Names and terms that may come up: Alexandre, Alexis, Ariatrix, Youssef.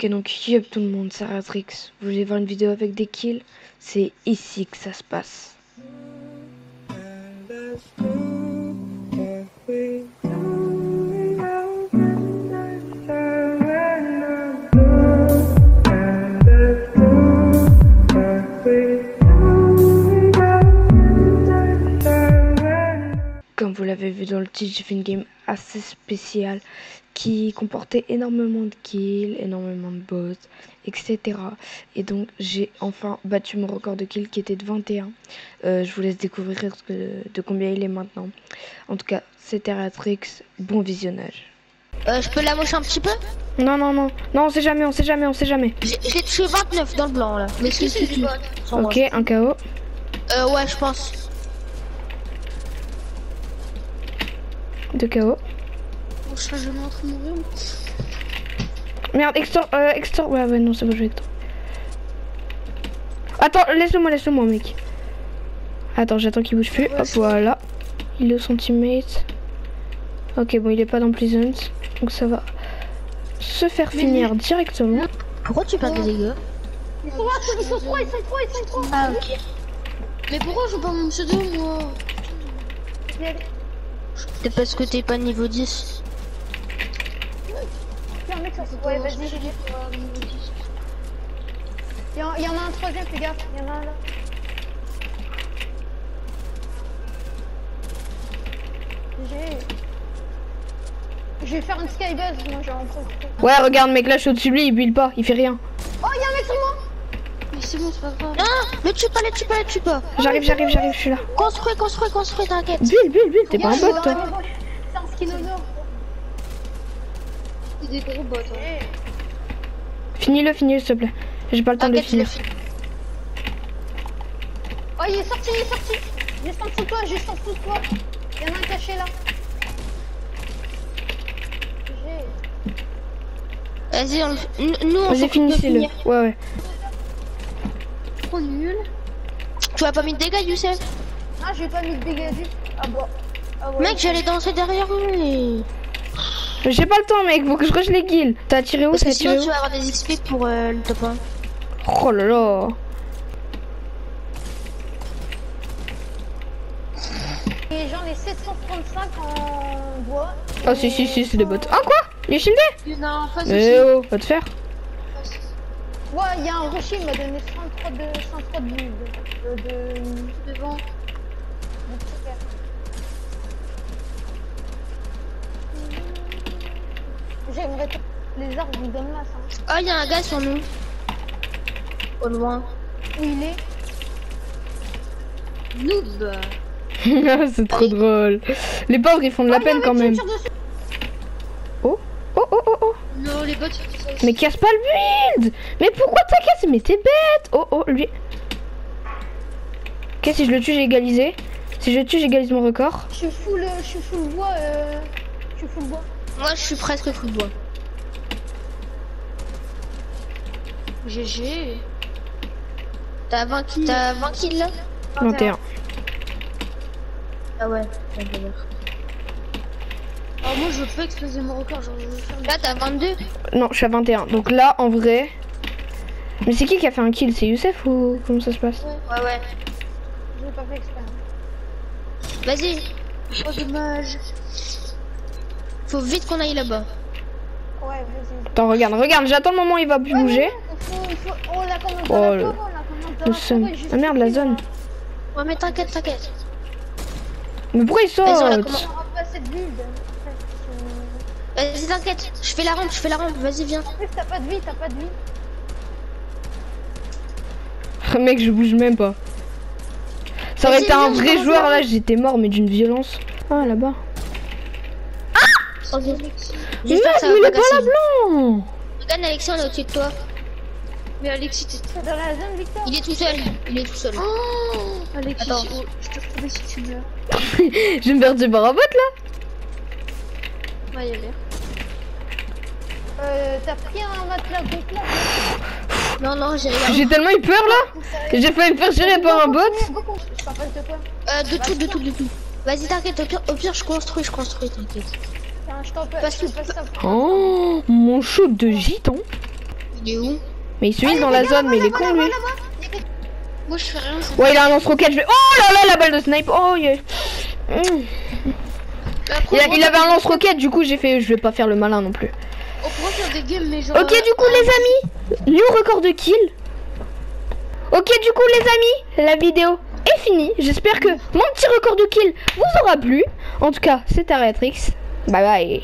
Ok, donc yup tout le monde, c'est Ariatrix. Vous voulez voir une vidéo avec des kills? C'est ici que ça se passe. Comme vous l'avez vu dans le titre, j'ai fait une game assez spéciale qui comportait énormément de kills, énormément de boss, etc. Et donc j'ai enfin battu mon record de kills qui était de 21. Je vous laisse découvrir de combien il est maintenant. En tout cas, c'était Ariatrix, bon visionnage. Je peux l'amoucher un petit peu? Non, on sait jamais. J'ai tué 29 dans le blanc là. Mais c'est du bot. Ok, un KO. Ouais, je pense. 2 KO. Bon, je serais jamais en train de mourir. Merde, extor. Ouais, non, c'est bon, je vais extor. Attends, laisse-le-moi, mec. Attends, j'attends qu'il bouge plus. Ouais, hop, voilà. Il est son teammate. Ok, bon, il est pas dans Pleasant. Donc ça va se faire finir directement. Pourquoi tu perds des dégâts? Pourquoi ils sont 3, ils sont 3, ils sont 3. Ah, ok. Mais pourquoi je joue pas mon pseudo, moi? C'est parce que t'es pas niveau 10. Ouais, vas-y, j'ai dit pour niveau 10. Il y en a un troisième, les gars. Il y en a un là. Je vais faire une skybase, moi j'ai un. Ouais, regarde, mec, là je suis au-dessus de lui, il build pas, il fait rien. Oh, il y a un mec sur moi. Mais c'est bon, c'est pas grave. Non, mais tue pas. J'arrive, je suis là. Construis, t'inquiète. Bulle, t'es pas un bot, toi. C'est un skinozo. C'est des gros bots, ouais. Finis-le, s'il te plaît. J'ai pas le temps de le finir. Oh, il est sorti. Juste en dessous de toi. Y'en a un caché là. Vas-y, nous on s'occupe de finir. Ouais. Trop nul. Tu as pas mis de dégâts, Youssef? Ah, j'ai pas mis de dégâts. Ah bon. Ah ouais. Mec, j'allais danser derrière lui. J'ai pas le temps, mec, faut que je rush les kills. T'as tiré où? C'est sûr, tu vas avoir des XP pour le top 1. Oh là là. Et j'en ai 735 en bois. Ah, si, c'est des bots. Ah, quoi? Il est shieldé? Non, pas de shieldé. Oh, va te faire. Ouais, il y a un rocher, il m'a donné 53 de vent. J'aimerais que les arbres vous donnent là, ça. Oh, il y a un gars sur nous. Au loin. Où il est? Noob. C'est trop drôle. Les pauvres, ils font de la peine quand même. Oh. Non, les bots, mais casse pas le build. Mais pourquoi t'as cassé? Mais t'es bête. Oh, lui. Ok, si je le tue, j'ai égalisé. Si je le tue, j'égalise mon record. Je suis full bois. Moi, je suis presque full bois. GG. T'as 20 kills. 21. Ah ouais, t'as galère. Moi je peux exploser mon record, genre je vais faire... Là t'as 22? Non, je suis à 21, donc là en vrai... Mais c'est qui a fait un kill? C'est Youssef ou comment ça se passe? Ouais. Je l'ai pas fait exprès. Vas-y. Oh dommage. Faut vite qu'on aille là-bas. Ouais, vas-y. Attends, regarde, j'attends le moment où il va plus bouger. Il faut... Oh là, quand on a la ah merde, la zone. Ouais mais t'inquiète. Mais pourquoi il saute? Vas-y, t'inquiète, je fais la rampe, vas-y, viens. En plus, t'as pas de vie. Mec, je bouge même pas. Ça aurait été un vrai joueur là, j'étais mort, mais d'une violence. Ah, là-bas. Ah oh, merde, mais il est pas là blanc. Regarde, Alexandre, au-dessus de toi. Mais Alexis, t'es dans la zone, Victor. Il est tout seul. Oh, Alexis, attends, je te retrouve si tu meurs. Je vais me faire du barabot là. T'as pris un matelas contre là? Non, j'ai rien. J'ai tellement eu peur là. J'ai failli me faire gérer par un bot. De tout. Vas-y, t'inquiète, au pire je construis, t'inquiète. Oh, mon shoot de giton. Il est où? Mais il se vise dans la zone, mais il est con lui. Moi je fais rien. Ouais, il a un lance-roquette, je vais... Oh là là, la balle de snipe. Oh yeah. Il avait un lance-roquette, du coup j'ai fait... Je vais pas faire le malin non plus. On pourrait faire des games, mais genre... Ok, du coup les amis, new record de kill. Ok, du coup les amis, la vidéo est finie. J'espère que mon petit record de kill vous aura plu. En tout cas, c'est Ariatrix. Bye bye.